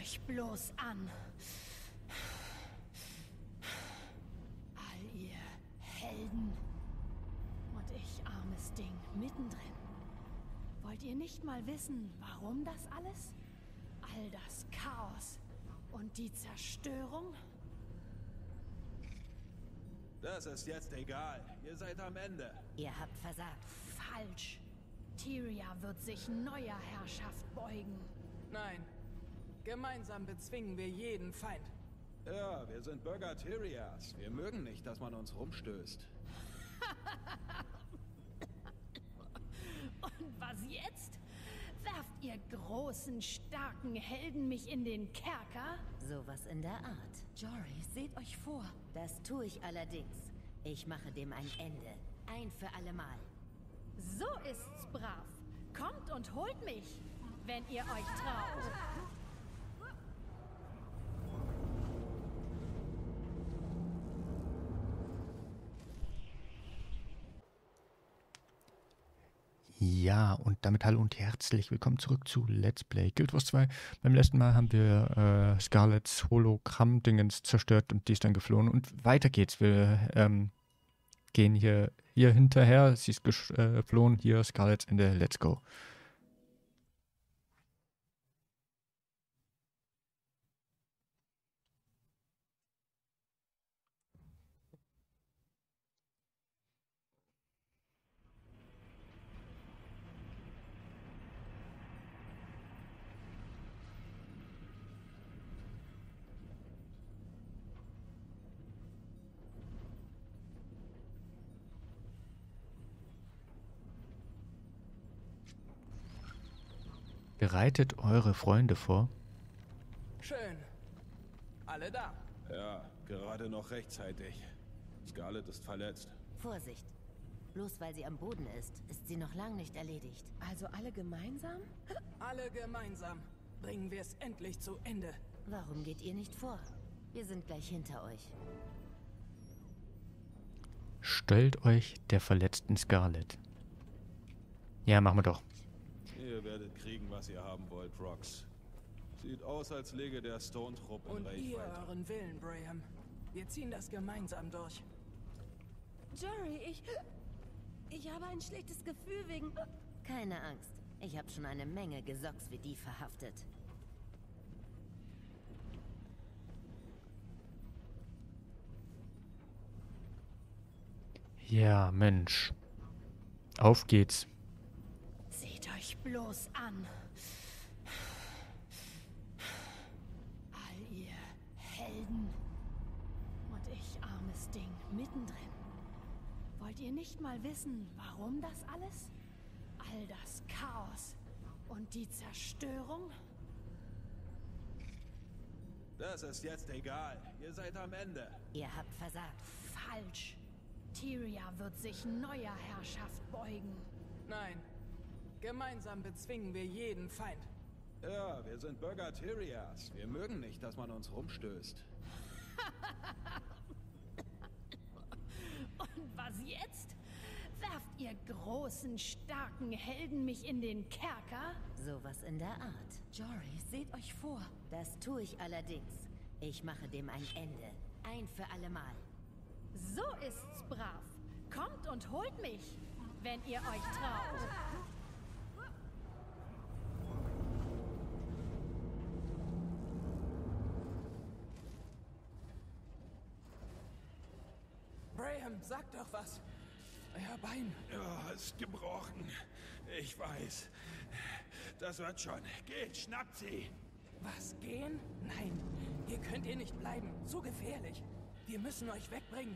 euch bloß an. All ihr Helden und ich, armes Ding, mittendrin. Wollt ihr nicht mal wissen, warum das alles? All das Chaos und die Zerstörung? Das ist jetzt egal. Ihr seid am Ende. Ihr habt versagt. Falsch. Tyria wird sich neuer Herrschaft beugen. Nein. Gemeinsam bezwingen wir jeden Feind. Ja, wir sind Bürger Tyrias. Wir mögen nicht, dass man uns rumstößt. Und was jetzt? Werft ihr großen, starken Helden mich in den Kerker? Sowas in der Art. Jory, seht euch vor. Das tue ich allerdings. Ich mache dem ein Ende. Ein für allemal. So ist's brav. Kommt und holt mich, wenn ihr euch traut. Ja, und damit hallo und herzlich willkommen zurück zu Let's Play Guild Wars 2. Beim letzten Mal haben wir Scarlets Hologramm-Dingens zerstört und die ist dann geflohen. Und weiter geht's. Wir gehen hier hinterher. Sie ist geflohen. Hier, Scarlets Ende. Let's go. Bereitet eure Freunde vor. Schön. Alle da? Ja, gerade noch rechtzeitig. Scarlet ist verletzt. Vorsicht. Bloß weil sie am Boden ist, ist sie noch lang nicht erledigt. Also alle gemeinsam? Alle gemeinsam. Bringen wir es endlich zu Ende. Warum geht ihr nicht vor? Wir sind gleich hinter euch. Stellt euch der verletzten Scarlet. Ja, machen wir doch. Ihr werdet kriegen, was ihr haben wollt, Rox. Sieht aus, als läge der Stone-Trupp in Reichweite. Und ihr euren Willen, Braham. Wir ziehen das gemeinsam durch. Jory, ich habe ein schlechtes Gefühl wegen... Keine Angst. Ich habe schon eine Menge Gesocks wie die verhaftet. Ja, Mensch. Auf geht's. Bloß an. All ihr Helden und ich, armes Ding, mittendrin. Wollt ihr nicht mal wissen, warum das alles? All das Chaos und die Zerstörung? Das ist jetzt egal. Ihr seid am Ende. Ihr habt versagt. Falsch. Tyria wird sich neuer Herrschaft beugen. Nein. Gemeinsam bezwingen wir jeden Feind. Ja, wir sind Bürger Tyrias. Wir mögen nicht, dass man uns rumstößt. Und was jetzt? Werft ihr großen, starken Helden mich in den Kerker? Sowas in der Art. Jory, seht euch vor. Das tue ich allerdings. Ich mache dem ein Ende. Ein für allemal. So ist's brav. Kommt und holt mich, wenn ihr euch traut. Sagt doch was. Euer Bein. Ja, ist gebrochen. Ich weiß. Das wird schon. Geht, schnappt sie. Was, gehen? Nein. Hier könnt ihr nicht bleiben. Zu gefährlich. Wir müssen euch wegbringen.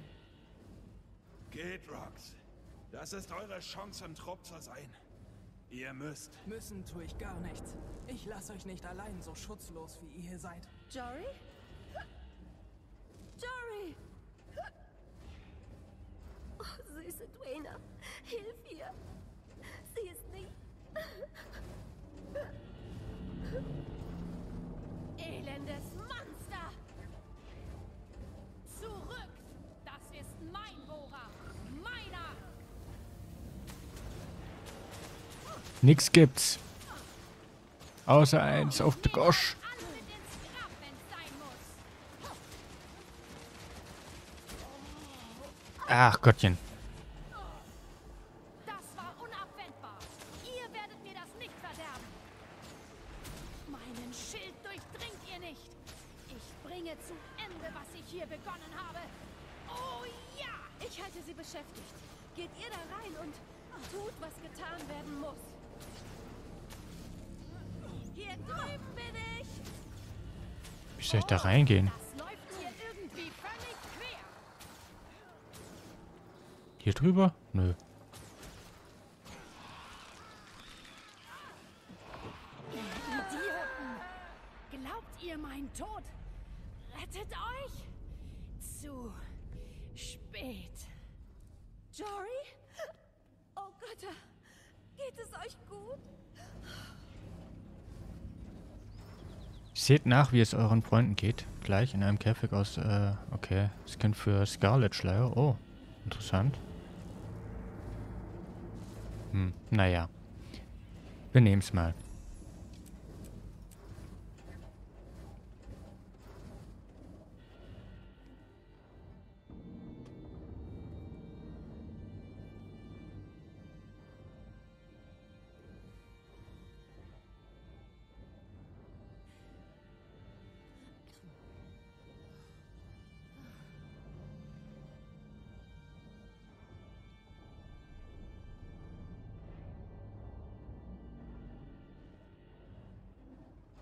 Geht, Rox. Das ist eure Chance, im Trupp zu sein. Ihr müsst. Müssen tue ich gar nichts. Ich lasse euch nicht allein, so schutzlos wie ihr hier seid. Jory? Jory! Süße Dwayne, hilf ihr! Sie ist nicht... Elendes Monster! Zurück! Das ist mein Bohrer! Meiner! Nix gibt's. Außer eins auf de Gosch. Ach Gottchen. Das war unabwendbar. Ihr werdet mir das nicht verderben. Meinen Schild durchdringt ihr nicht. Ich bringe zu Ende, was ich hier begonnen habe. Oh ja! Ich halte sie beschäftigt. Geht ihr da rein und tut, was getan werden muss. Hier drüben bin ich. Wie soll ich da reingehen? Hier drüber? Nö. Idioten! Glaubt ihr meinen Tod? Rettet euch? Zu spät. Jory? Oh Götter! Geht es euch gut? Seht nach, wie es euren Freunden geht. Gleich in einem Käfig aus... okay. Skin für Scarlet Schleier. Oh, interessant. Naja. Wir nehmen's mal.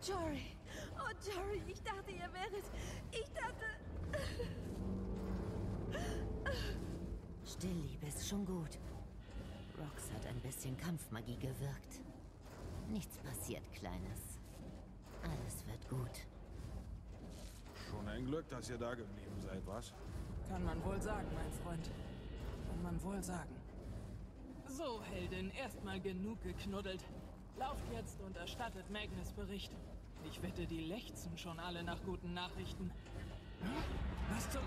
Jory, oh Jory, ich dachte, ihr wäret... Ich dachte... Still, Liebe, ist schon gut. Rox hat ein bisschen Kampfmagie gewirkt. Nichts passiert, Kleines. Alles wird gut. Schon ein Glück, dass ihr da geblieben seid, was? Kann man wohl sagen, mein Freund. Kann man wohl sagen. So, Heldin, erstmal genug geknuddelt. Lauft jetzt und erstattet Magnus Bericht. Ich wette, die lechzen schon alle nach guten Nachrichten. Was zum...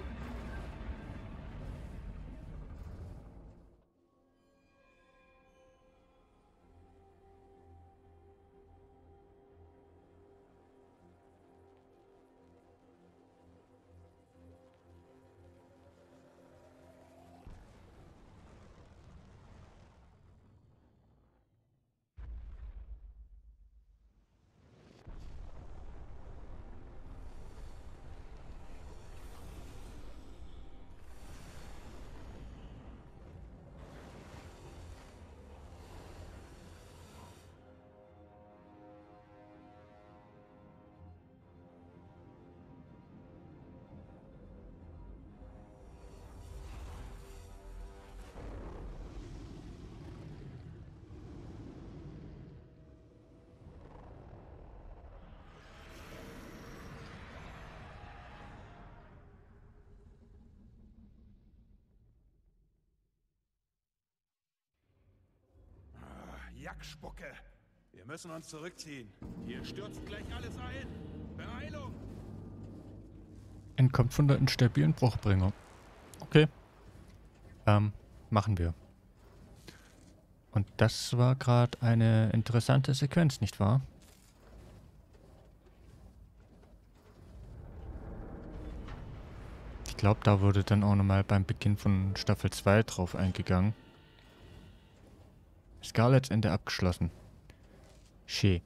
Jackspucke. Wir müssen uns zurückziehen. Hier stürzt gleich alles ein. Beeilung! Entkommt von der instabilen Bruchbringung. Okay. Machen wir. Und das war gerade eine interessante Sequenz, nicht wahr? Ich glaube, da wurde dann auch nochmal beim Beginn von Staffel 2 drauf eingegangen. Scarlets Ende abgeschlossen. Schön.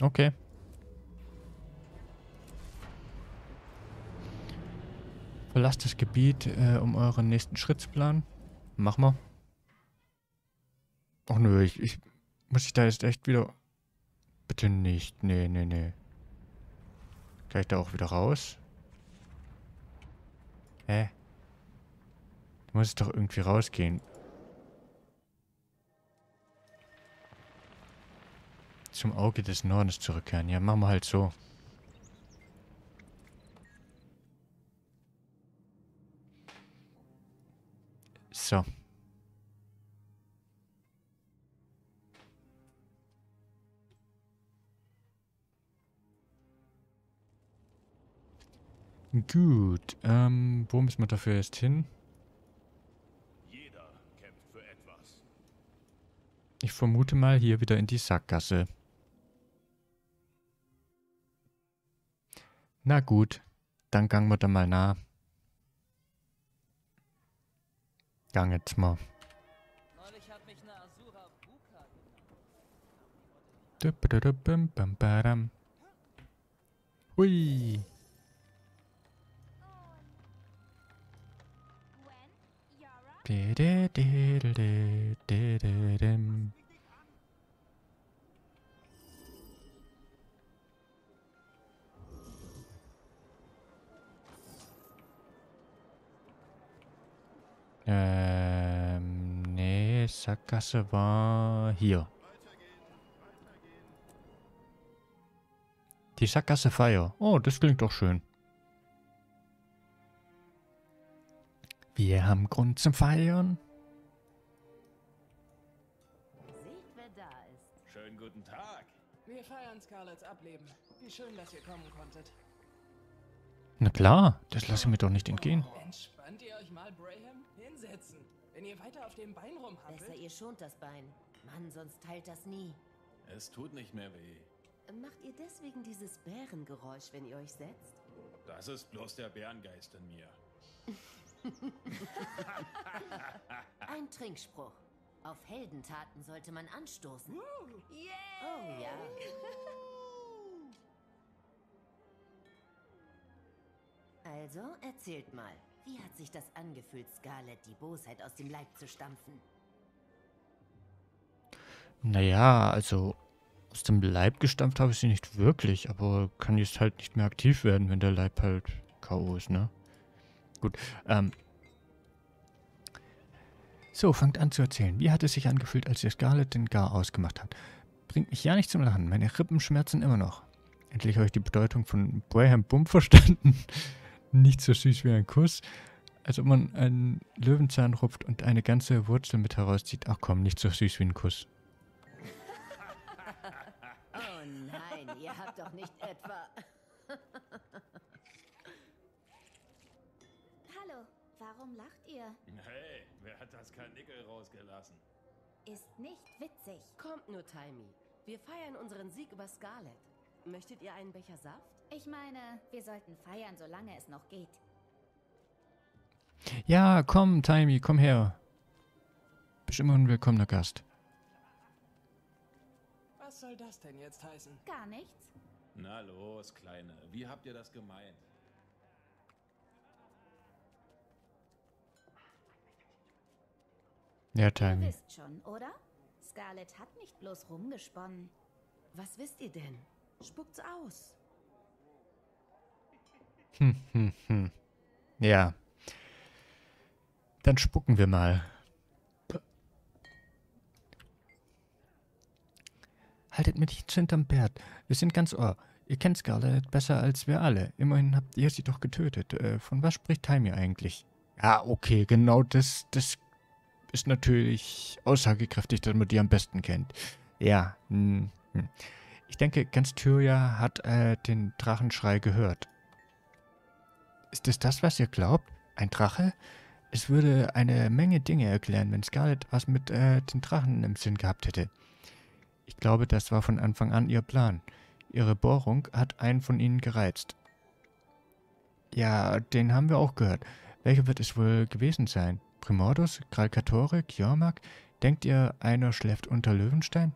Okay. Verlasst das Gebiet, um euren nächsten Schritt zu planen. Mach mal. Och nö, ich muss ich da jetzt echt wieder... Bitte nicht. Nee, nee, nee. Kann ich da auch wieder raus? Hä? Da muss ich doch irgendwie rausgehen. Zum Auge des Nordens zurückkehren. Ja, machen wir halt so. So. Gut. Wo müssen wir dafür jetzt hin? Jeder kämpft für etwas. Ich vermute mal hier wieder in die Sackgasse. Na gut, dann gangen wir da mal nah. Gang jetzt mal. Hui. Nee, Sackgasse war hier. Die Sackgasse Feier. Oh, das klingt doch schön. Wir haben Grund zum Feiern. Seht, wer da ist. Schönen guten Tag. Wir feiern Scarlets Ableben. Wie schön, dass ihr kommen konntet. Na klar, das lasse ich mir doch nicht entgehen. Entspannt ihr euch mal, Braham? Hinsetzen. Wenn ihr weiter auf dem Bein rumhampelt... Besser ihr schont das Bein. Mann, sonst teilt das nie. Es tut nicht mehr weh. Macht ihr deswegen dieses Bärengeräusch, wenn ihr euch setzt? Das ist bloß der Bärengeist in mir. Ein Trinkspruch. Auf Heldentaten sollte man anstoßen. Yeah. Oh ja. Also, erzählt mal, wie hat sich das angefühlt, Scarlet die Bosheit aus dem Leib zu stampfen? Naja, also aus dem Leib gestampft habe ich sie nicht wirklich, aber kann jetzt halt nicht mehr aktiv werden, wenn der Leib halt K.O. ist, ne? Gut, so, fangt an zu erzählen. Wie hat es sich angefühlt, als ihr Scarlet den Gar ausgemacht hat? Bringt mich ja nicht zum Lachen, meine Rippen schmerzen immer noch. Endlich habe ich die Bedeutung von Braham Bump verstanden. Nicht so süß wie ein Kuss, als ob man einen Löwenzahn rupft und eine ganze Wurzel mit herauszieht. Ach komm, nicht so süß wie ein Kuss. Oh nein, ihr habt doch nicht etwa... Hallo, warum lacht ihr? Hey, wer hat das Karnickel rausgelassen? Ist nicht witzig. Kommt nur, Taimi. Wir feiern unseren Sieg über Scarlet. Möchtet ihr einen Becher Saft? Ich meine, wir sollten feiern, solange es noch geht. Ja, komm, Taimi, komm her. Bist immer ein willkommener Gast. Was soll das denn jetzt heißen? Gar nichts. Na los, Kleine, wie habt ihr das gemeint? Ja, Taimi. Ihr wisst schon, oder? Scarlet hat nicht bloß rumgesponnen. Was wisst ihr denn? Spuckt's aus. Ja. Dann spucken wir mal. Haltet mich nicht hinterm Bert. Wir sind ganz ohr. Ihr kennt Scarlet besser als wir alle. Immerhin habt ihr sie doch getötet. Von was spricht Taimi eigentlich? Ja, okay, genau das ist natürlich aussagekräftig, dass man die am besten kennt. Ja, ich denke, ganz Tyria hat den Drachenschrei gehört. Ist es das, was ihr glaubt? Ein Drache? Es würde eine Menge Dinge erklären, wenn Scarlet was mit den Drachen im Sinn gehabt hätte. Ich glaube, das war von Anfang an ihr Plan. Ihre Bohrung hat einen von ihnen gereizt. Ja, den haben wir auch gehört. Welcher wird es wohl gewesen sein? Primordus? Kralkatore? Kjormak? Denkt ihr, einer schläft unter Löwenstein?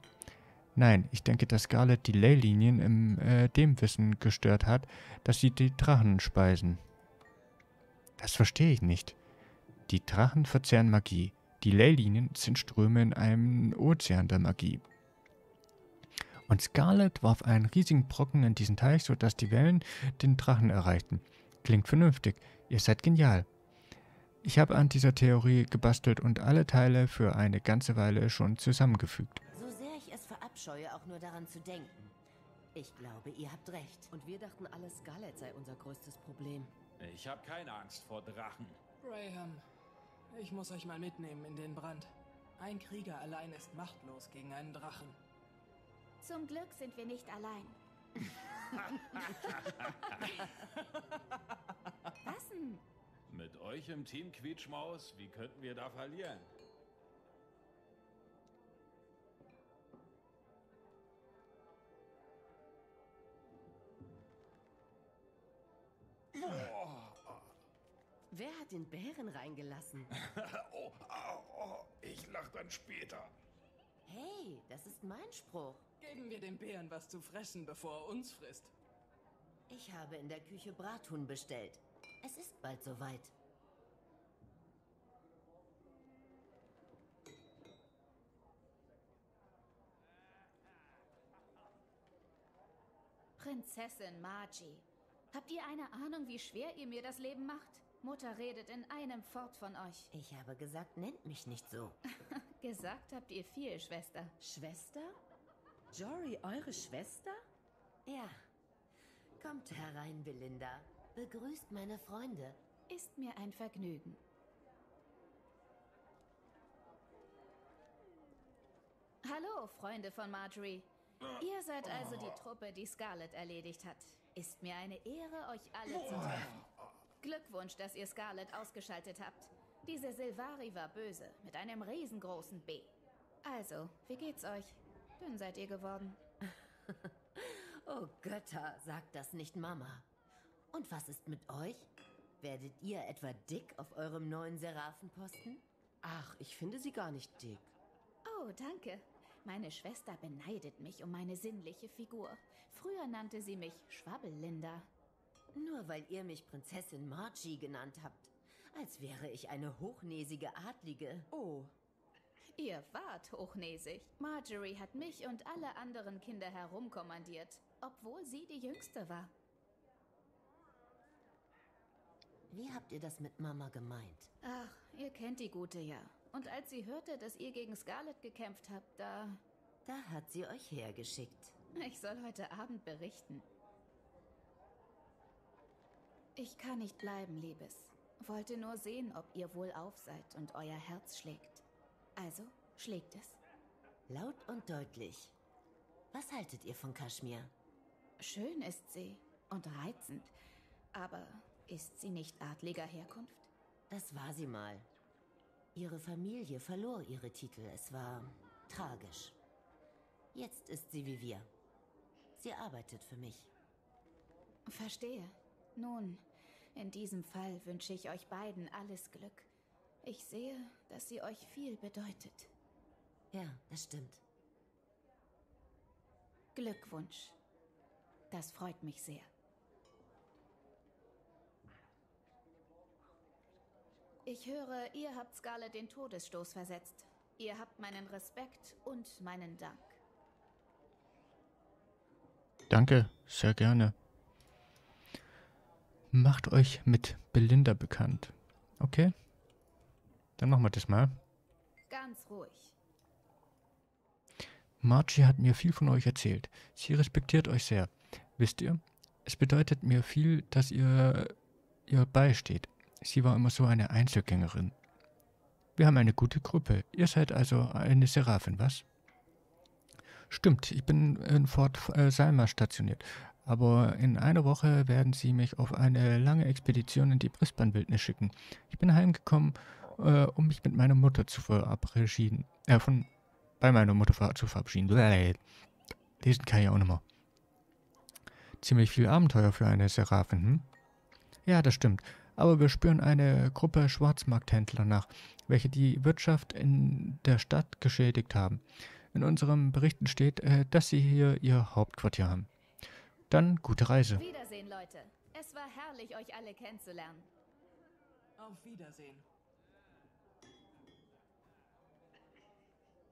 Nein, ich denke, dass Scarlet die Ley-Linien in dem Wissen gestört hat, dass sie die Drachen speisen. Das verstehe ich nicht. Die Drachen verzehren Magie. Die Ley-Linien sind Ströme in einem Ozean der Magie. Und Scarlet warf einen riesigen Brocken in diesen Teich, sodass die Wellen den Drachen erreichten. Klingt vernünftig. Ihr seid genial. Ich habe an dieser Theorie gebastelt und alle Teile für eine ganze Weile schon zusammengefügt. Scheue auch nur daran zu denken. Ich glaube, ihr habt recht. Und wir dachten, alles Scarlet sei unser größtes Problem. Ich habe keine Angst vor Drachen. Braham, ich muss euch mal mitnehmen in den Brand. Ein Krieger allein ist machtlos gegen einen Drachen. Zum Glück sind wir nicht allein. Was denn? Mit euch im Team Quietschmaus, wie könnten wir da verlieren? Wer hat den Bären reingelassen? Oh, ich lach dann später. Hey, das ist mein Spruch. Geben wir dem Bären was zu fressen, bevor er uns frisst. Ich habe in der Küche Brathuhn bestellt. Es ist bald soweit. Prinzessin Margie, habt ihr eine Ahnung, wie schwer ihr mir das Leben macht? Mutter redet in einem Fort von euch. Ich habe gesagt, nennt mich nicht so. Gesagt habt ihr viel, Schwester. Schwester? Jory, eure Schwester? Ja. Kommt herein, Belinda. Begrüßt meine Freunde. Ist mir ein Vergnügen. Hallo, Freunde von Marjorie. Ihr seid also die Truppe, die Scarlet erledigt hat. Ist mir eine Ehre, euch alle zu treffen. Glückwunsch, dass ihr Scarlet ausgeschaltet habt. Diese Silvari war böse, mit einem riesengroßen B. Also, wie geht's euch? Dünn seid ihr geworden. Oh Götter, sagt das nicht Mama. Und was ist mit euch? Werdet ihr etwa dick auf eurem neuen Seraphenposten? Ach, ich finde sie gar nicht dick. Oh, danke. Meine Schwester beneidet mich um meine sinnliche Figur. Früher nannte sie mich Schwabbellinda. Nur weil ihr mich Prinzessin Margie genannt habt. Als wäre ich eine hochnäsige Adlige. Oh. Ihr wart hochnäsig. Marjorie hat mich und alle anderen Kinder herumkommandiert, obwohl sie die Jüngste war. Wie habt ihr das mit Mama gemeint? Ach, ihr kennt die Gute ja. Und als sie hörte, dass ihr gegen Scarlet gekämpft habt, da hat sie euch hergeschickt. Ich soll heute Abend berichten. Ich kann nicht bleiben, Liebes. Wollte nur sehen, ob ihr wohlauf seid und euer Herz schlägt. Also, schlägt es? Laut und deutlich. Was haltet ihr von Kashmir? Schön ist sie und reizend. Aber ist sie nicht adliger Herkunft? Das war sie mal. Ihre Familie verlor ihre Titel. Es war tragisch. Jetzt ist sie wie wir. Sie arbeitet für mich. Verstehe. Nun, in diesem Fall wünsche ich euch beiden alles Glück. Ich sehe, dass sie euch viel bedeutet. Ja, das stimmt. Glückwunsch. Das freut mich sehr. Ich höre, ihr habt Scarlet den Todesstoß versetzt. Ihr habt meinen Respekt und meinen Dank. Danke, sehr gerne. Macht euch mit Belinda bekannt. Okay? Dann machen wir das mal. Ganz ruhig. Margie hat mir viel von euch erzählt. Sie respektiert euch sehr. Wisst ihr? Es bedeutet mir viel, dass ihr beisteht. Sie war immer so eine Einzelgängerin. Wir haben eine gute Gruppe. Ihr seid also eine Seraphin, was? Stimmt, ich bin in Fort Salma stationiert. Aber in einer Woche werden sie mich auf eine lange Expedition in die Brisbane-Wildnis schicken. Ich bin heimgekommen, um mich mit meiner Mutter zu verabschieden. Bei meiner Mutter zu verabschieden. Lesen kann ich auch nicht mehr. Ziemlich viel Abenteuer für eine Seraphin, hm? Ja, das stimmt. Aber wir spüren eine Gruppe Schwarzmarkthändler nach, welche die Wirtschaft in der Stadt geschädigt haben. In unseren Berichten steht, dass sie hier ihr Hauptquartier haben. Dann gute Reise. Auf Wiedersehen, Leute. Es war herrlich, euch alle kennenzulernen. Auf Wiedersehen.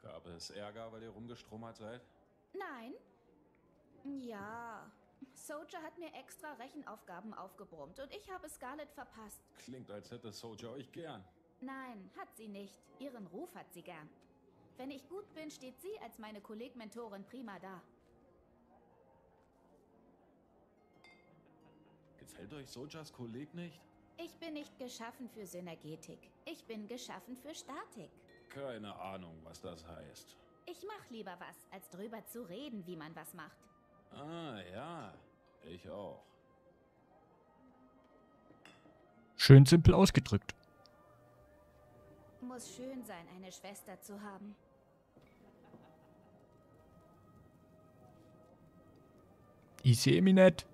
Gab es Ärger, weil ihr rumgestromert seid? Nein. Ja. Soldier hat mir extra Rechenaufgaben aufgebrummt und ich habe Scarlet verpasst. Klingt, als hätte Soldier euch gern. Nein, hat sie nicht. Ihren Ruf hat sie gern. Wenn ich gut bin, steht sie als meine Kolleg-Mentorin prima da. Gefällt euch Soldiers Kolleg nicht? Ich bin nicht geschaffen für Synergetik. Ich bin geschaffen für Statik. Keine Ahnung, was das heißt. Ich mach lieber was, als drüber zu reden, wie man was macht. Ah, ja. Ich auch. Schön simpel ausgedrückt. Muss schön sein, eine Schwester zu haben. Ich sehe mich nicht.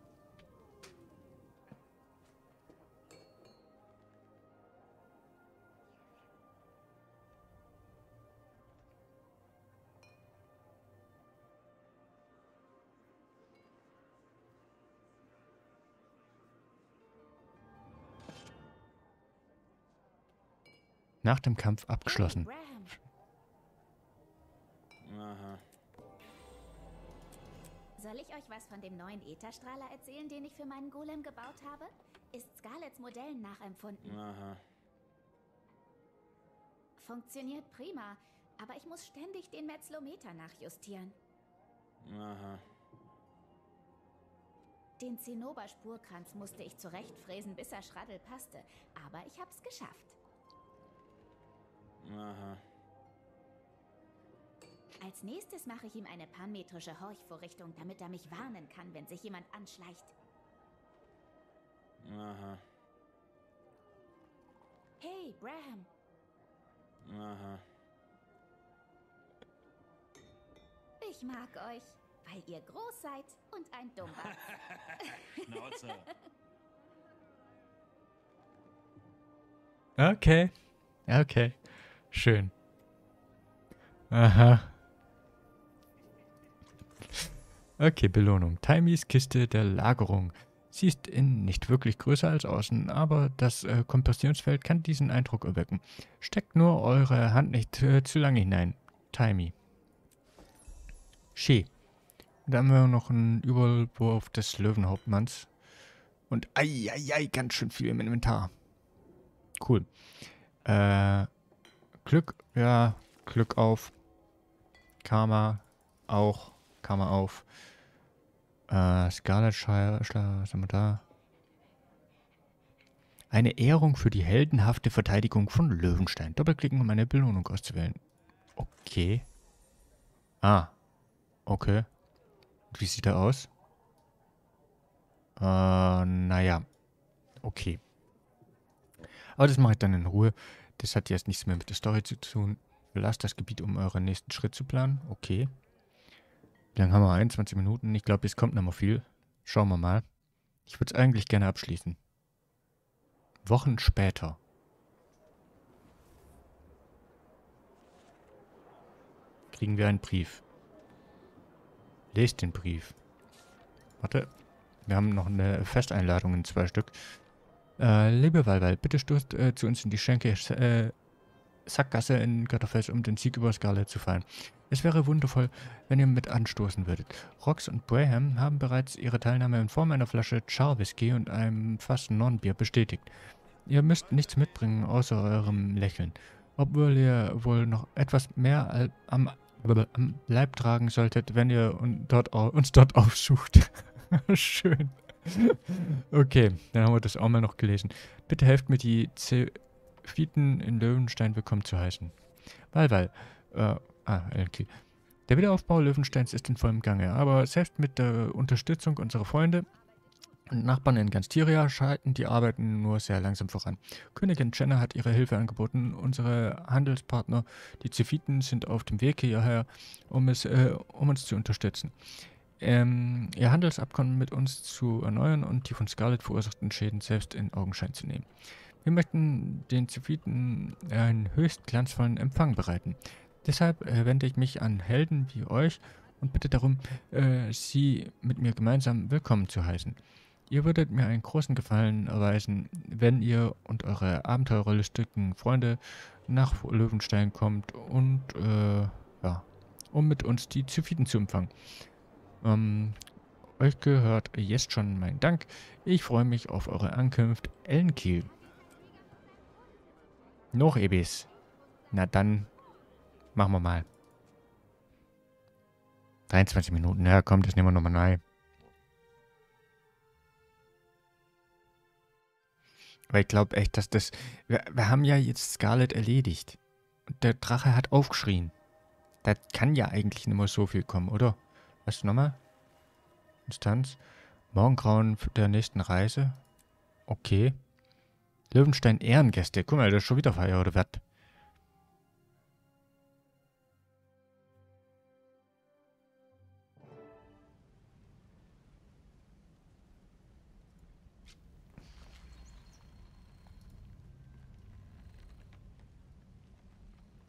Nach dem Kampf abgeschlossen. Aha. Soll ich euch was von dem neuen Ätherstrahler erzählen, den ich für meinen Golem gebaut habe? Ist Scarlets Modell nachempfunden. Aha. Funktioniert prima, aber ich muss ständig den Metzlometer nachjustieren. Aha. Den Zinnoberspurkranz musste ich zurechtfräsen, bis er Schraddel passte, aber ich hab's geschafft. Aha. Als nächstes mache ich ihm eine panmetrische Horchvorrichtung, damit er mich warnen kann, wenn sich jemand anschleicht. Aha. Hey, Braham. Aha. Ich mag euch, weil ihr groß seid und ein Dummbatz. Schnauze. Okay. Okay. Schön. Aha. Okay, Belohnung. Taimis Kiste der Lagerung. Sie ist innen nicht wirklich größer als außen, aber das Kompressionsfeld kann diesen Eindruck erwecken. Steckt nur eure Hand nicht zu lange hinein. Taimi. Schee. Da haben wir noch einen Überwurf des Löwenhauptmanns. Und ai, ganz schön viel im Inventar. Cool. Glück, ja, Glück auf. Karma, auch. Karma auf. Scarlet Schleier, sind wir da? Eine Ehrung für die heldenhafte Verteidigung von Löwenstein. Doppelklicken, um eine Belohnung auszuwählen. Okay. Ah. Okay. Wie sieht er aus? Naja. Okay. Aber das mache ich dann in Ruhe. Das hat jetzt nichts mehr mit der Story zu tun. Lasst das Gebiet, um euren nächsten Schritt zu planen. Okay. Wie lange haben wir? 21 Minuten. Ich glaube, jetzt kommt noch mal viel. Schauen wir mal. Ich würde es eigentlich gerne abschließen. Wochen später. Kriegen wir einen Brief. Lest den Brief. Warte. Wir haben noch eine Festeinladung in 2 Stück. Liebe Walwal, bitte stoßt zu uns in die Schenke Sackgasse in Götterfels, um den Sieg über Scarlet zu feiern. Es wäre wundervoll, wenn ihr mit anstoßen würdet. Rox und Braham haben bereits ihre Teilnahme in Form einer Flasche Char-Whisky und einem Fass Non-Bier bestätigt. Ihr müsst nichts mitbringen, außer eurem Lächeln. Obwohl ihr wohl noch etwas mehr am Leib tragen solltet, wenn ihr uns dort aufsucht. Schön. Okay, dann haben wir das auch mal noch gelesen. Bitte helft mir, die Zephyriten in Löwenstein willkommen zu heißen. Ellen Kiel. Der Wiederaufbau Löwensteins ist in vollem Gange, aber selbst mit der Unterstützung unserer Freunde und Nachbarn in ganz Tyria schreiten die Arbeiten nur sehr langsam voran. Königin Jenna hat ihre Hilfe angeboten. Unsere Handelspartner, die Zephyriten, sind auf dem Weg hierher, um uns zu unterstützen. Ihr Handelsabkommen mit uns zu erneuern und die von Scarlet verursachten Schäden selbst in Augenschein zu nehmen. Wir möchten den Zephyriten einen höchst glanzvollen Empfang bereiten. Deshalb wende ich mich an Helden wie euch und bitte darum, sie mit mir gemeinsam willkommen zu heißen. Ihr würdet mir einen großen Gefallen erweisen, wenn ihr und eure abenteurerlustigen Freunde nach Löwenstein kommt und ja, um mit uns die Zephyriten zu empfangen. Euch gehört jetzt schon mein Dank. Ich freue mich auf eure Ankunft, Ellen Kiel. Noch Ebis. Na dann, machen wir mal. 23 Minuten. Ja, komm, das nehmen wir nochmal rein. Weil ich glaube echt, dass das... Wir haben ja jetzt Scarlet erledigt. Und der Drache hat aufgeschrien. Da kann ja eigentlich nicht mehr so viel kommen, oder? Was nochmal? Instanz. Morgengrauen der nächsten Reise. Okay. Löwenstein Ehrengäste. Guck mal, das ist schon wieder Feier, oder was?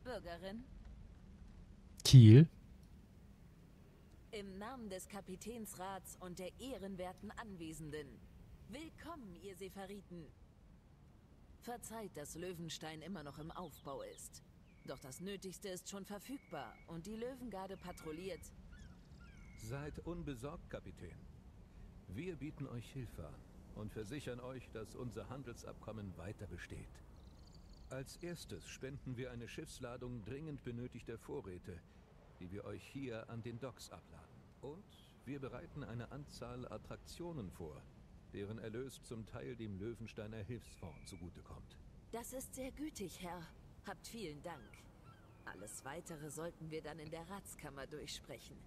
Bürgerin. Kiel. Im Namen des Kapitänsrats und der ehrenwerten Anwesenden. Willkommen, ihr Zephyriten. Verzeiht, dass Löwenstein immer noch im Aufbau ist. Doch das Nötigste ist schon verfügbar und die Löwengarde patrouilliert. Seid unbesorgt, Kapitän. Wir bieten euch Hilfe an und versichern euch, dass unser Handelsabkommen weiter besteht. Als erstes spenden wir eine Schiffsladung dringend benötigter Vorräte, die wir euch hier an den Docks abladen. Und wir bereiten eine Anzahl Attraktionen vor, deren Erlös zum Teil dem Löwensteiner Hilfsfonds zugutekommt. Das ist sehr gütig, Herr. Habt vielen Dank. Alles Weitere sollten wir dann in der Ratskammer durchsprechen.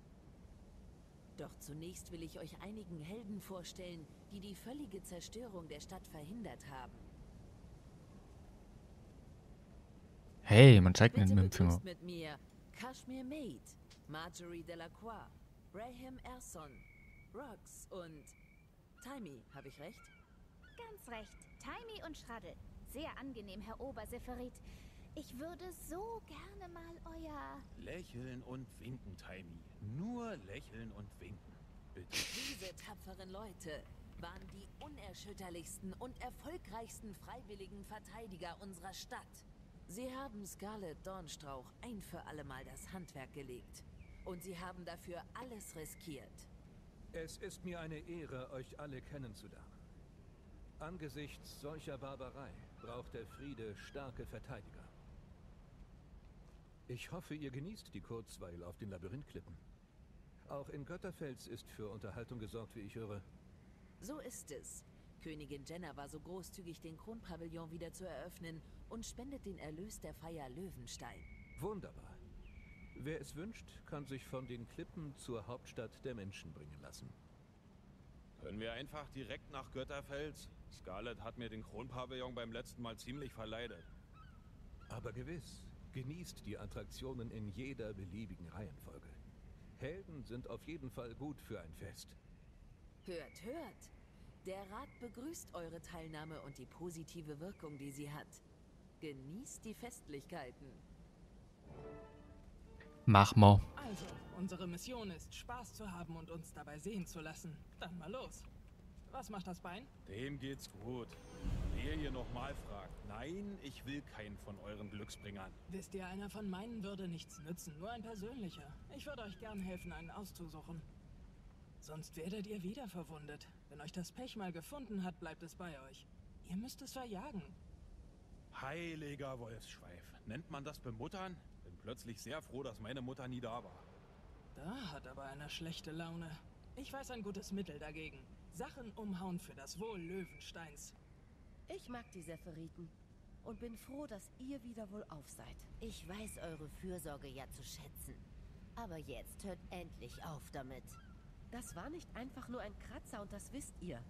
Doch zunächst will ich euch einigen Helden vorstellen, die die völlige Zerstörung der Stadt verhindert haben. Hey, man zeigt mir den Finger. Mit mir Kashmir Maid, Marjorie Delacroix, Braham Erson, Rox und Taimi, habe ich recht? Ganz recht. Taimi und Schraddel. Sehr angenehm, Herr Obersephyrit. Ich würde so gerne mal euer... Lächeln und winken, Taimi. Nur lächeln und winken. Bitte. Diese tapferen Leute waren die unerschütterlichsten und erfolgreichsten freiwilligen Verteidiger unserer Stadt. Sie haben Scarlet Dornstrauch ein für allemal das Handwerk gelegt. Und sie haben dafür alles riskiert. Es ist mir eine Ehre, euch alle kennenzulernen. Angesichts solcher Barbarei braucht der Friede starke Verteidiger. Ich hoffe, ihr genießt die Kurzweil auf den Labyrinthklippen. Auch in Götterfels ist für Unterhaltung gesorgt, wie ich höre. So ist es. Königin Jenna war so großzügig, den Kronpavillon wieder zu eröffnen und spendet den Erlös der Feier Löwenstein. Wunderbar. Wer es wünscht, kann sich von den Klippen zur Hauptstadt der Menschen bringen lassen. Können wir einfach direkt nach Götterfels? Scarlet hat mir den Kronpavillon beim letzten Mal ziemlich verleidet. Aber gewiss, genießt die Attraktionen in jeder beliebigen Reihenfolge. Helden sind auf jeden Fall gut für ein Fest. Hört, hört! Der Rat begrüßt eure Teilnahme und die positive Wirkung, die sie hat. Genießt die Festlichkeiten. Mach mal. Also, unsere Mission ist, Spaß zu haben und uns dabei sehen zu lassen. Dann mal los. Was macht das Bein? Dem geht's gut. Wer hier nochmal fragt, nein, ich will keinen von euren Glücksbringern. Wisst ihr, einer von meinen würde nichts nützen, nur ein persönlicher. Ich würde euch gern helfen, einen auszusuchen. Sonst werdet ihr wieder verwundet. Wenn euch das Pech mal gefunden hat, bleibt es bei euch. Ihr müsst es verjagen. Heiliger Wolfsschweif. Nennt man das Bemuttern? Plötzlich sehr froh, dass meine Mutter nie da war. Da hat aber einer schlechte Laune. Ich weiß ein gutes Mittel dagegen. Sachen umhauen für das Wohl Löwensteins. Ich mag die Zephyriten und bin froh, dass ihr wieder wohlauf seid. Ich weiß eure Fürsorge ja zu schätzen. Aber jetzt hört endlich auf damit. Das war nicht einfach nur ein Kratzer und das wisst ihr.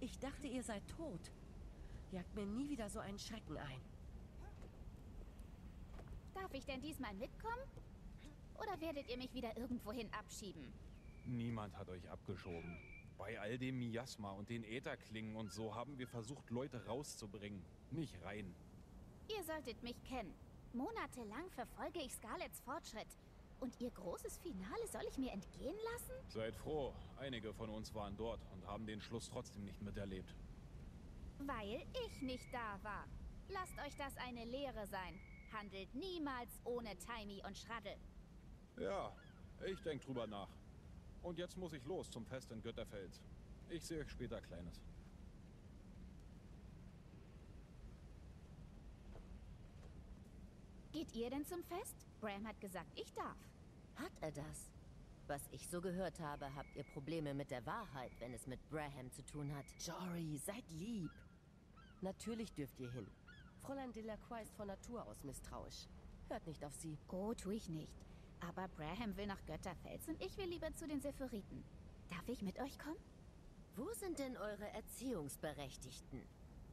Ich dachte, ihr seid tot. Jagt mir nie wieder so einen Schrecken ein. Darf ich denn diesmal mitkommen? Oder werdet ihr mich wieder irgendwohin abschieben? Niemand hat euch abgeschoben. Bei all dem Miasma und den Ätherklingen und so haben wir versucht, Leute rauszubringen, nicht rein. Ihr solltet mich kennen. Monatelang verfolge ich Scarlets Fortschritt. Und ihr großes Finale soll ich mir entgehen lassen? Seid froh, einige von uns waren dort und haben den Schluss trotzdem nicht miterlebt. Weil ich nicht da war. Lasst euch das eine Lehre sein. Handelt niemals ohne Taimi und Schraddel. Ja, ich denke drüber nach. Und jetzt muss ich los zum Fest in Götterfels. Ich sehe euch später, Kleines. Geht ihr denn zum Fest? Bram hat gesagt, ich darf. Hat er das? Was ich so gehört habe, habt ihr Probleme mit der Wahrheit, wenn es mit Braham zu tun hat. Jory, seid lieb. Natürlich dürft ihr hin. Fräulein Delacroix ist von Natur aus misstrauisch. Hört nicht auf sie. Oh, tue ich nicht. Aber Braham will nach Götterfels und ich will lieber zu den Zephyriten. Darf ich mit euch kommen? Wo sind denn eure Erziehungsberechtigten?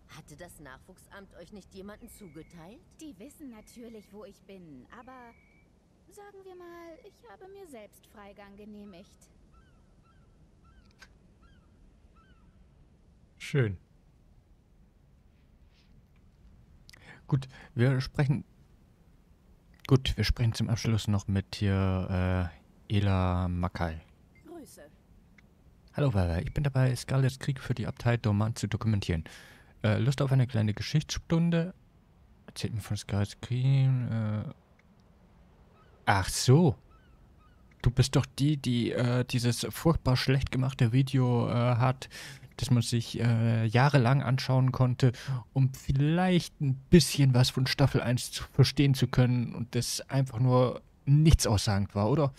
Hatte das Nachwuchsamt euch nicht jemanden zugeteilt? Die wissen natürlich, wo ich bin, aber sagen wir mal, ich habe mir selbst Freigang genehmigt. Schön. Gut, wir sprechen zum Abschluss noch mit hier Ela Makal. Grüße. Hallo, ich bin dabei, Scarlets Krieg für die Abtei Dormant zu dokumentieren. Lust auf eine kleine Geschichtsstunde? Erzählt mir von Scarlet Cream. Ach so. Du bist doch die, die dieses furchtbar schlecht gemachte Video hat, das man sich jahrelang anschauen konnte, um vielleicht ein bisschen was von Staffel 1 verstehen zu können und das einfach nur nichts aussagend war, oder?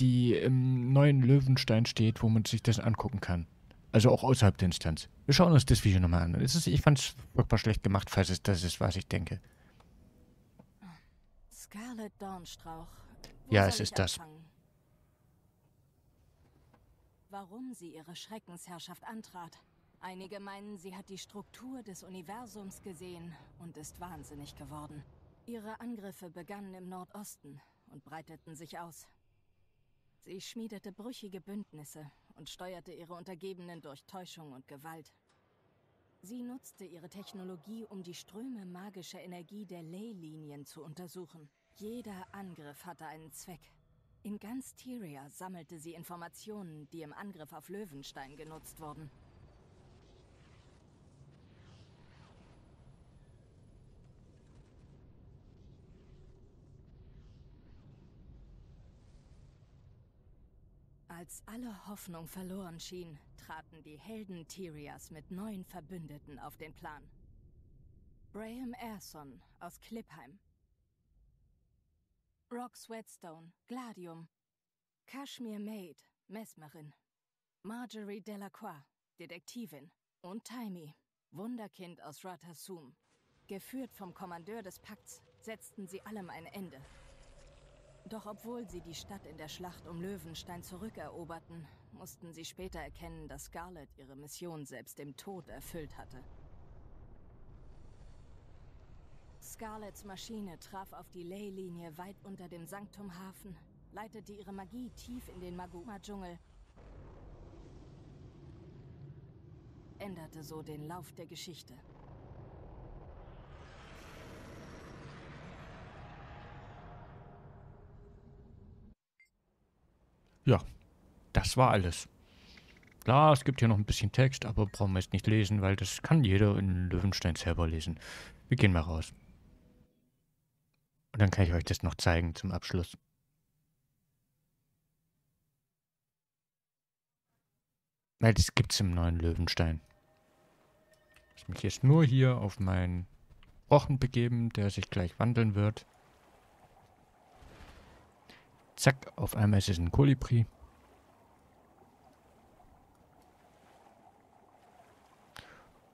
Die im neuen Löwenstein steht, wo man sich das angucken kann. Also auch außerhalb der Instanz. Wir schauen uns das Video nochmal an. Ich fand es furchtbar schlecht gemacht, falls es das ist, was ich denke. Scarlet Dornstrauch. Ja, es ist das. Warum sie ihre Schreckensherrschaft antrat. Einige meinen, sie hat die Struktur des Universums gesehen und ist wahnsinnig geworden. Ihre Angriffe begannen im Nordosten und breiteten sich aus. Sie schmiedete brüchige Bündnisse und steuerte ihre Untergebenen durch Täuschung und Gewalt. Sie nutzte ihre Technologie, um die Ströme magischer Energie der Ley-Linien zu untersuchen. Jeder Angriff hatte einen Zweck. In ganz Tyria sammelte sie Informationen, die im Angriff auf Löwenstein genutzt wurden. Als alle Hoffnung verloren schien, traten die Helden Tyrias mit neuen Verbündeten auf den Plan. Braham Erson aus Klippheim, Rox Whetstone, Gladium. Kashmir Maid, Mesmerin. Marjorie Delacroix, Detektivin. Und Taimi, Wunderkind aus Ratasum. Geführt vom Kommandeur des Pakts, setzten sie allem ein Ende. Doch obwohl sie die Stadt in der Schlacht um Löwenstein zurückeroberten, mussten sie später erkennen, dass Scarlet ihre Mission selbst im Tod erfüllt hatte. Scarlets Maschine traf auf die Ley-Linie weit unter dem Sanktum-Hafen, leitete ihre Magie tief in den Maguma-Dschungel, änderte so den Lauf der Geschichte. Ja, das war alles. Klar, es gibt hier noch ein bisschen Text, aber brauchen wir jetzt nicht lesen, weil das kann jeder in Löwenstein selber lesen. Wir gehen mal raus. Und dann kann ich euch das noch zeigen zum Abschluss. Weil das gibt's im neuen Löwenstein. Ich muss mich jetzt nur hier auf meinen Rochen begeben, der sich gleich wandeln wird. Zack, auf einmal ist es ein Kolibri.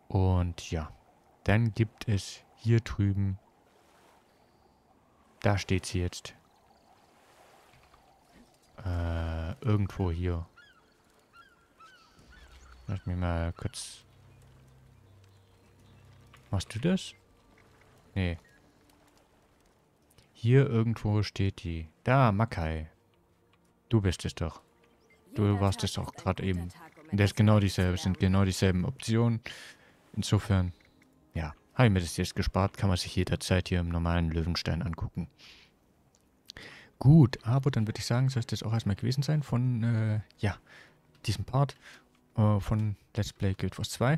Und ja, dann gibt es hier drüben. Da steht sie jetzt. Irgendwo hier. Lass mich mal kurz. Machst du das? Nee. Hier irgendwo steht die. Da, Makal. Du bist es doch. Du warst es auch gerade eben. Und das ist genau dieselbe, sind genau dieselben Optionen. Insofern, ja. Habe ich mir das jetzt gespart, kann man sich jederzeit hier im normalen Löwenstein angucken. Gut, aber dann würde ich sagen, soll es das auch erstmal gewesen sein von, ja, diesem Part von Let's Play Guild Wars 2.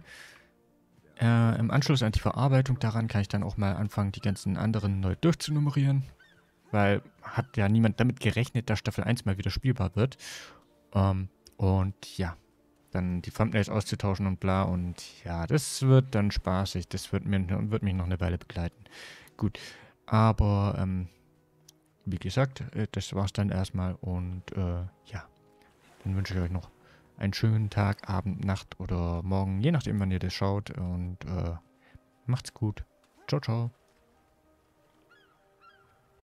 Im Anschluss an die Verarbeitung, daran kann ich dann auch mal anfangen, die ganzen anderen neu durchzunummerieren, weil hat ja niemand damit gerechnet, dass Staffel 1 mal wieder spielbar wird. Und ja. Dann die Thumbnails auszutauschen und bla und ja, das wird dann spaßig, das wird mich noch eine Weile begleiten. Gut, aber wie gesagt, das war's dann erstmal und ja, dann wünsche ich euch noch einen schönen Tag, Abend, Nacht oder Morgen, je nachdem wann ihr das schaut und macht's gut. Ciao, ciao.